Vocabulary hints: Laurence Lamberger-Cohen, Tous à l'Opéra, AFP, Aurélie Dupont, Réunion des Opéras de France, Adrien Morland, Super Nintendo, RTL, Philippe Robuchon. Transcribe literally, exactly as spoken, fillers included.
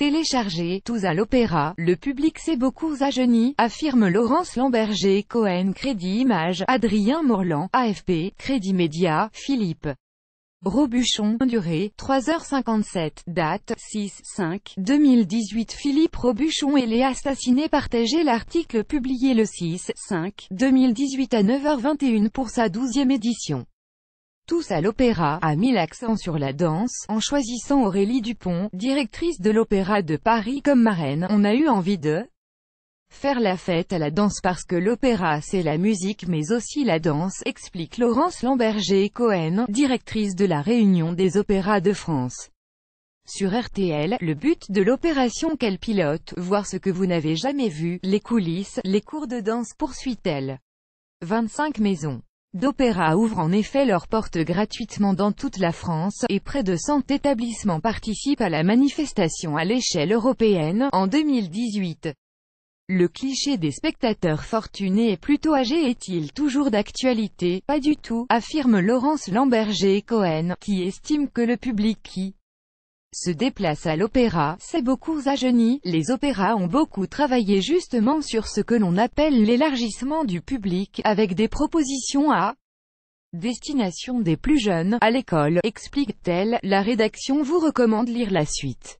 Téléchargé, Tous à l'Opéra, le public s'est beaucoup ajeuné, affirme Laurence Lamberger-Cohen. Crédit Images, Adrien Morland, A F P, Crédit Média, Philippe Robuchon, durée, trois heures cinquante-sept, date, six cinq deux mille dix-huit. Philippe Robuchon et les assassinés. Partagez l'article publié le six cinq deux mille dix-huit à neuf heures vingt et une pour sa douzième édition. Tous à l'Opéra a mis l'accent sur la danse, en choisissant Aurélie Dupont, directrice de l'Opéra de Paris, comme marraine. On a eu envie de faire la fête à la danse parce que l'opéra c'est la musique mais aussi la danse, explique Laurence Lamberger-Cohen, directrice de la Réunion des Opéras de France. Sur R T L, le but de l'opération qu'elle pilote, voir ce que vous n'avez jamais vu, les coulisses, les cours de danse, poursuit-elle. vingt-cinq maisons d'opéra ouvrent en effet leurs portes gratuitement dans toute la France, et près de cent établissements participent à la manifestation à l'échelle européenne, en deux mille dix-huit. Le cliché des spectateurs fortunés et plutôt âgés est-il toujours d'actualité? Pas du tout, affirme Laurence Lamberger-Cohen, qui estime que le public qui se déplace à l'opéra s'est beaucoup ajeuni. Les opéras ont beaucoup travaillé justement sur ce que l'on appelle l'élargissement du public, avec des propositions à destination des plus jeunes, à l'école, explique-t-elle. La rédaction vous recommande lire la suite.